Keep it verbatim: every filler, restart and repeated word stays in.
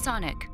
Panasonic.